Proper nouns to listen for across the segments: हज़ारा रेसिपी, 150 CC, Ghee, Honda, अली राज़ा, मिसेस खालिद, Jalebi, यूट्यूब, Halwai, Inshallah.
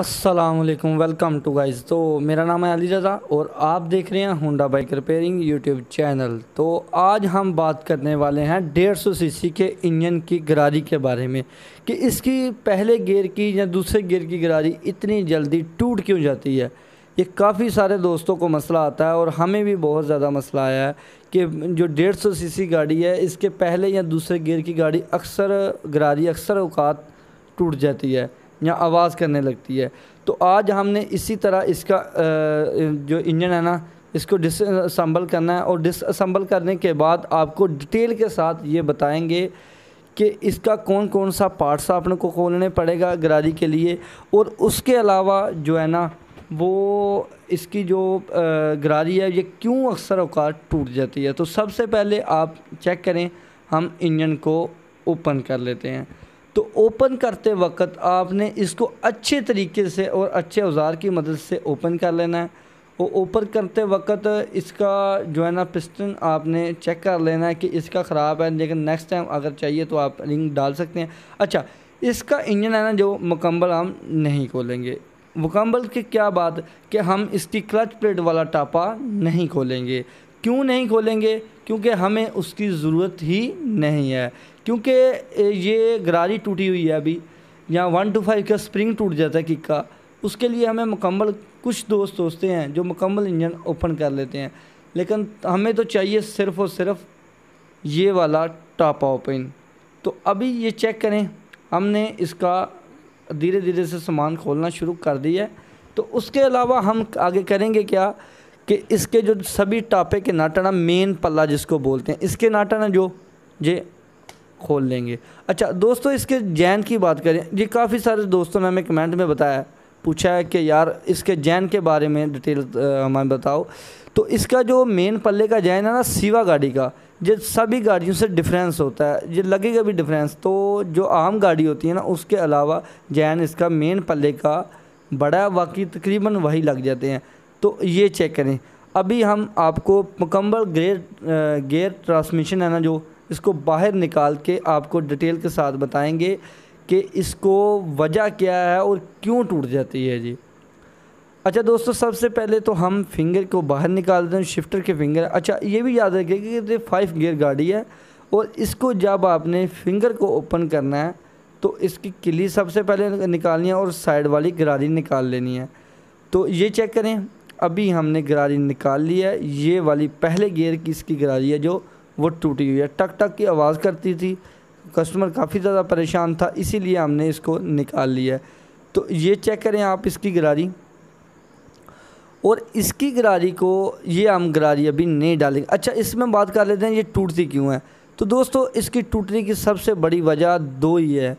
अस्सलामुअलैकुम, welcome to guys. तो मेरा नाम है अली राज़ा और आप देख रहे हैं Honda bike repairing यूट्यूब channel. तो आज हम बात करने वाले हैं 150 सीसी के इंजन की गरारी के बारे में कि इसकी पहले गियर की या दूसरे गियर की गरारी इतनी जल्दी टूट क्यों जाती है। ये काफ़ी सारे दोस्तों को मसला आता है और हमें भी बहुत ज़्यादा मसला आया है कि जो 150 सीसी गाड़ी है इसके पहले या दूसरे गियर की गाड़ी गरारी अक्सर औकात टूट जाती है या आवाज़ करने लगती है। तो आज हमने इसी तरह इसका जो इंजन है ना इसको डिसअसेंबल करना है और डिसअसेंबल करने के बाद आपको डिटेल के साथ ये बताएंगे कि इसका कौन कौन सा पार्ट्स आपने को खोलने पड़ेगा गरारी के लिए, और उसके अलावा जो है ना वो इसकी जो गरारी है ये क्यों अक्सर औकात टूट जाती है। तो सबसे पहले आप चेक करें, हम इंजन को ओपन कर लेते हैं। तो ओपन करते वक्त आपने इसको अच्छे तरीके से और अच्छे औजार की मदद से ओपन कर लेना है। और ओपन करते वक्त इसका जो है ना पिस्टन आपने चेक कर लेना है कि इसका ख़राब है, लेकिन नेक्स्ट टाइम अगर चाहिए तो आप रिंग डाल सकते हैं। अच्छा, इसका इंजन है ना जो मुकम्मल हम नहीं खोलेंगे। मुकम्मल की क्या बात कि हम इसकी क्लच प्लेट वाला टापा नहीं खोलेंगे। क्यों नहीं खोलेंगे? क्योंकि हमें उसकी ज़रूरत ही नहीं है, क्योंकि ये गरारी टूटी हुई है अभी, या 125 का स्प्रिंग टूट जाता है किक का, उसके लिए हमें मुकम्मल कुछ दोस्त सोचते हैं जो मुकम्मल इंजन ओपन कर लेते हैं, लेकिन हमें तो चाहिए सिर्फ़ और सिर्फ ये वाला टापा ओपन। तो अभी ये चेक करें, हमने इसका धीरे धीरे से सामान खोलना शुरू कर दिया है। तो उसके अलावा हम आगे करेंगे क्या कि इसके जो सभी टापे के नाट ना मेन पल्ला जिसको बोलते हैं इसके नाट ना जो ये खोल लेंगे। अच्छा दोस्तों, इसके जैन की बात करें, ये काफ़ी सारे दोस्तों ने हमें कमेंट में बताया, पूछा है कि यार इसके जैन के बारे में डिटेल हमें बताओ। तो इसका जो मेन पल्ले का जैन है ना सीवा गाड़ी का, ये सभी गाड़ियों से डिफरेंस होता है, ये लगेगा भी डिफरेंस। तो जो आम गाड़ी होती है ना उसके अलावा जैन इसका मेन पल्ले का बड़ा वाकई तकरीबन वही लग जाते हैं। तो ये चेक करें, अभी हम आपको मुकम्मल गियर ट्रांसमिशन है ना जो इसको बाहर निकाल के आपको डिटेल के साथ बताएंगे कि इसको वजह क्या है और क्यों टूट जाती है जी। अच्छा दोस्तों, सबसे पहले तो हम फिंगर को बाहर निकाल दें, शिफ्टर के फिंगर। अच्छा ये भी याद रखें कि ये 5 गियर गाड़ी है और इसको जब आपने फिंगर को ओपन करना है तो इसकी किली सबसे पहले निकालनी है और साइड वाली गरारी निकाल लेनी है। तो ये चेक करें, अभी हमने गरारी निकाल ली है, ये वाली पहले गियर की इसकी गरारी है जो वो टूटी हुई है, टक टक की आवाज़ करती थी, कस्टमर काफ़ी ज़्यादा परेशान था, इसीलिए हमने इसको निकाल लिया है। तो ये चेक करें आप इसकी गरारी, और इसकी गरारी को ये हम गरारी अभी नहीं डालेंगे। अच्छा इसमें बात कर लेते हैं ये टूटती क्यों है। तो दोस्तों इसकी टूटने की सबसे बड़ी वजह 2 ही है।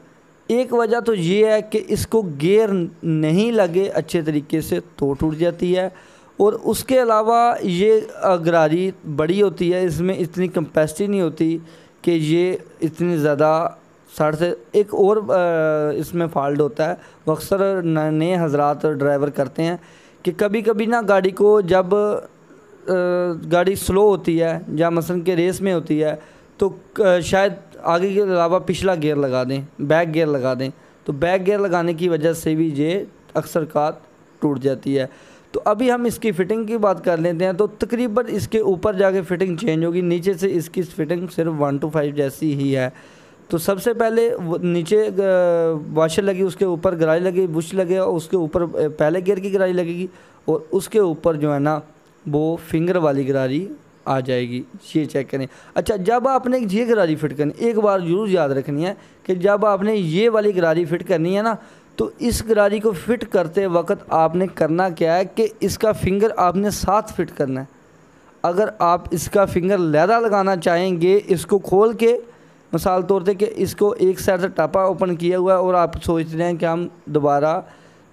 एक वजह तो ये है कि इसको गियर नहीं लगे अच्छे तरीके से तो टूट जाती है, और उसके अलावा ये गरारी बड़ी होती है, इसमें इतनी कैपेसिटी नहीं होती कि ये इतनी ज़्यादा साढ़ से। एक और इसमें फॉल्ट होता है, वो अक्सर नए हजरात ड्राइवर करते हैं कि कभी कभी ना गाड़ी को जब गाड़ी स्लो होती है या मसलन के रेस में होती है तो शायद आगे के अलावा पिछला गियर लगा दें, बैक गियर लगा दें, तो बैक गियर लगाने की वजह से भी ये अक्सर काट टूट जाती है। तो अभी हम इसकी फ़िटिंग की बात कर लेते हैं। तो तकरीबन इसके ऊपर जाके फ़िटिंग चेंज होगी, नीचे से इसकी फ़िटिंग सिर्फ 125 जैसी ही है। तो सबसे पहले नीचे वाशर लगी, उसके ऊपर गरारी लगी, बुश लगे, और उसके ऊपर पहले गियर की गरारी लगेगी, और उसके ऊपर जो है ना वो फिंगर वाली गरारी आ जाएगी। ये चेक करें। अच्छा जब आपने ये गरारी फिट करनी, एक बार ज़रूर याद रखनी है कि जब आपने ये वाली गरारी फिट करनी है ना तो इस गरारी को फिट करते वक्त आपने करना क्या है कि इसका फिंगर आपने साथ फिट करना है। अगर आप इसका फिंगर लहदा लगाना चाहेंगे, इसको खोल के मिसाल तौर पे कि इसको एक साइड से टापा ओपन किया हुआ है और आप सोच रहे हैं कि हम दोबारा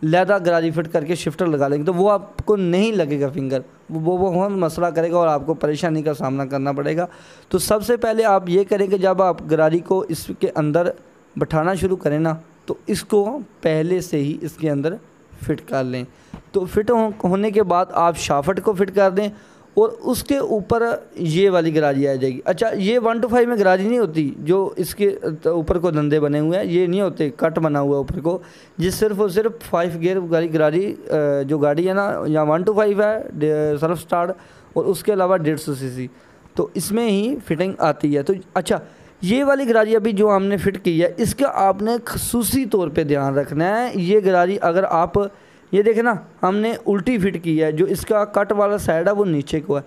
लहदा गरारी फिट करके शिफ्टर लगा लेंगे, तो वो आपको नहीं लगेगा फिंगर, वो बहुत मसला करेगा और आपको परेशानी का सामना करना पड़ेगा। तो सबसे पहले आप ये करें कि जब आप गरारी को इसके अंदर बैठाना शुरू करें ना तो इसको पहले से ही इसके अंदर फिट कर लें। तो फिट होने के बाद आप शाफ्ट को फिट कर दें और उसके ऊपर ये वाली गराजी आ जाएगी। अच्छा, ये 125 में गराजी नहीं होती, जो इसके ऊपर को धंधे बने हुए हैं ये नहीं होते, कट बना हुआ ऊपर को, जिस सिर्फ और सिर्फ 5 गियर गराजी जो गाड़ी है ना, यहाँ 125 है सेल्फ स्टार्ट, और उसके अलावा 150 सीसी, तो इसमें ही फिटिंग आती है। तो अच्छा, ये वाली गराजी अभी जो हमने फिट की है, इसका आपने खसूसी तौर पे ध्यान रखना है। ये गराजी अगर आप ये देखें ना, हमने उल्टी फिट की है, जो इसका कट वाला साइड है वो नीचे को है।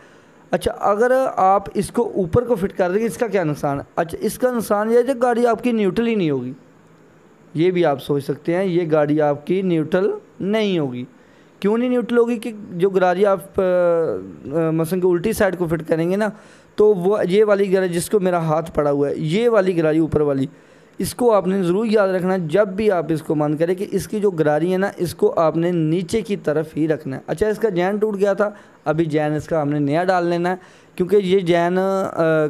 अच्छा, अगर आप इसको ऊपर को फिट कर देंगे, इसका क्या नुकसान है? अच्छा, इसका नुकसान ये है कि गाड़ी आपकी न्यूट्रल ही नहीं होगी। ये भी आप सोच सकते हैं, ये गाड़ी आपकी न्यूट्रल नहीं होगी। क्यों नहीं न्यूट्रल होगी? कि जो गरारी आप मसलन के उल्टी साइड को फिट करेंगे ना, तो वो ये वाली गरारी जिसको मेरा हाथ पड़ा हुआ है, ये वाली गरारी ऊपर वाली, इसको आपने ज़रूर याद रखना है। जब भी आप इसको मान करें कि इसकी जो गरारी है ना, इसको आपने नीचे की तरफ ही रखना है। अच्छा, इसका जैन टूट गया था, अभी जैन इसका हमने नया डाल लेना है, क्योंकि ये जैन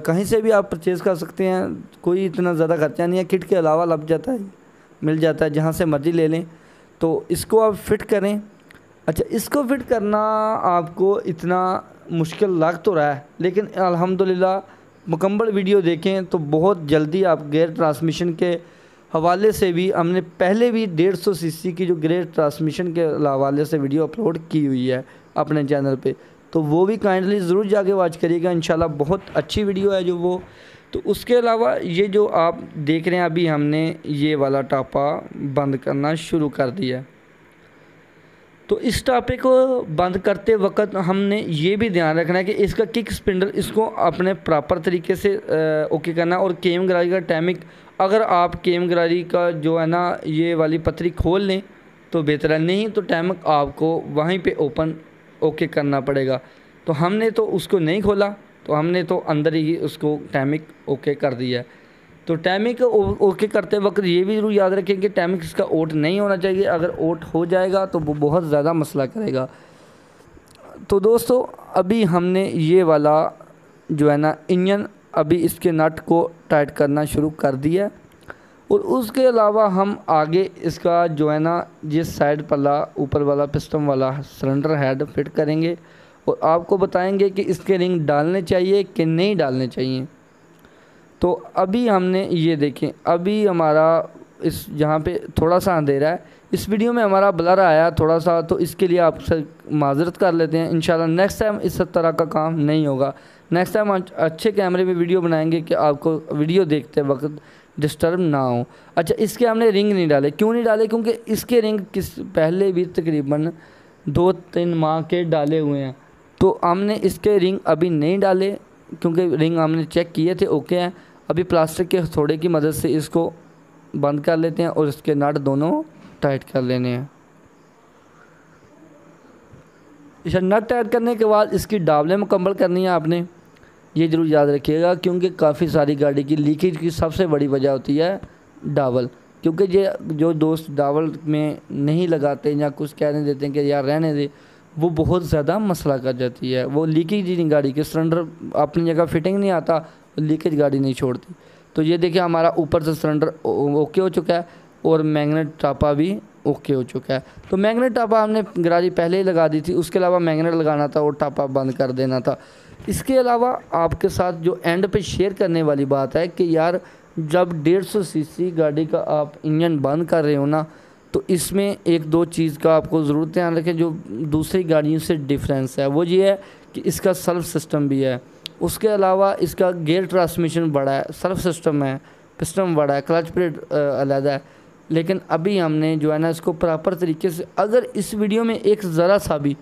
कहीं से भी आप परचेज़ कर सकते हैं, कोई इतना ज़्यादा खर्चा नहीं है, किट के अलावा लग जाता है, मिल जाता है, जहाँ से मर्ज़ी ले लें। तो इसको आप फिट करें। अच्छा, इसको फिट करना आपको इतना मुश्किल लग तो रहा है, लेकिन अल्हम्दुलिल्लाह मुकम्मल वीडियो देखें तो बहुत जल्दी आप गियर ट्रांसमिशन के हवाले से भी, हमने पहले भी 150 सीसी की जो गियर ट्रांसमिशन के हवाले से वीडियो अपलोड की हुई है अपने चैनल पे, तो वो भी काइंडली ज़रूर जाके वॉच करिएगा, इंशाल्लाह बहुत अच्छी वीडियो है जो वो। तो उसके अलावा ये जो आप देख रहे हैं, अभी हमने ये वाला टापा बंद करना शुरू कर दिया है। तो इस टापे को बंद करते वक्त हमने ये भी ध्यान रखना है कि इसका किक स्पिंडल, इसको अपने प्रॉपर तरीके से ओके करना। और केम गरारी का टैमिक, अगर आप केम गरारी का जो है ना ये वाली पतरी खोल लें तो बेहतर है, नहीं तो टैमिक आपको वहीं पे ओपन ओके करना पड़ेगा। तो हमने तो उसको नहीं खोला, तो हमने तो अंदर ही उसको टैमिक ओके कर दिया। तो टैमिक ओके करते वक्त ये भी जरूर याद रखें कि टैमिक इसका ओट नहीं होना चाहिए, अगर ओट हो जाएगा तो वो बहुत ज़्यादा मसला करेगा। तो दोस्तों, अभी हमने ये वाला जो है ना इंजन, अभी इसके नट को टाइट करना शुरू कर दिया, और उसके अलावा हम आगे इसका जो है ना जिस साइड पल्ला ऊपर वाला पिस्टन वाला सिलेंडर हेड फिट करेंगे, और आपको बताएँगे कि इसके रिंग डालने चाहिए कि नहीं डालने चाहिए। तो अभी हमने ये देखें, अभी हमारा इस जहाँ पे थोड़ा सा अंधेरा है, इस वीडियो में हमारा ब्लर आया थोड़ा सा, तो इसके लिए आपसे माजरत कर लेते हैं। इंशाल्लाह नेक्स्ट टाइम इस तरह का काम नहीं होगा, नेक्स्ट टाइम अच्छे कैमरे में वीडियो बनाएंगे कि आपको वीडियो देखते वक्त डिस्टर्ब ना हो। अच्छा, इसके हमने रिंग नहीं डाले, क्यों नहीं डाले? क्योंकि इसके रिंग पहले भी तकरीबन 2-3 माह के डाले हुए हैं, तो हमने इसके रिंग अभी नहीं डाले, क्योंकि रिंग हमने चेक किए थे, ओके हैं। अभी प्लास्टिक के हथौड़े की मदद से इसको बंद कर लेते हैं, और इसके नट दोनों टाइट कर लेने हैं। इसे नट टाइट करने के बाद इसकी डाबलें मुकम्मल करनी है आपने, ये ज़रूर याद रखिएगा, क्योंकि काफ़ी सारी गाड़ी की लीकेज की सबसे बड़ी वजह होती है डावल। क्योंकि ये जो दोस्त डावल में नहीं लगाते या कुछ कहने देते हैं कि यार रहने दे, वो बहुत ज़्यादा मसला कर जाती है, वो लीकेज नहीं, गाड़ी के सिलेंडर अपनी जगह फिटिंग नहीं आता, लीकेज गाड़ी नहीं छोड़ती। तो ये देखिए, हमारा ऊपर से सिलेंडर ओके हो चुका है, और मैग्नेट टापा भी ओके हो चुका है। तो मैग्नेट टापा हमने गरारी पहले ही लगा दी थी, उसके अलावा मैग्नेट लगाना था और टापा बंद कर देना था। इसके अलावा आपके साथ जो एंड पे शेयर करने वाली बात है कि यार, जब 150 सीसी गाड़ी का आप इंजन बंद कर रहे हो ना, तो इसमें एक दो चीज़ का आपको ज़रूर ध्यान रखें, जो दूसरी गाड़ियों से डिफरेंस है वो ये है कि इसका सेल्फ सिस्टम भी है, उसके अलावा इसका गियर ट्रांसमिशन बड़ा है, सेल्फ सिस्टम है, पिस्टन बड़ा है, क्लच प्लेट अलहदा है। लेकिन अभी हमने जो है ना इसको प्रॉपर तरीके से, अगर इस वीडियो में एक ज़रा सा भी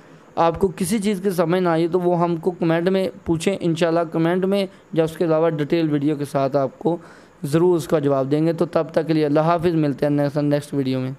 आपको किसी चीज़ की समझ ना आई तो वो हमको कमेंट में पूछें, इंशाल्लाह कमेंट में या उसके अलावा डिटेल वीडियो के साथ आपको ज़रूर उसका जवाब देंगे। तो तब तक के लिए अल्लाह हाफिज़, मिलते हैं नेक्स्ट वीडियो में।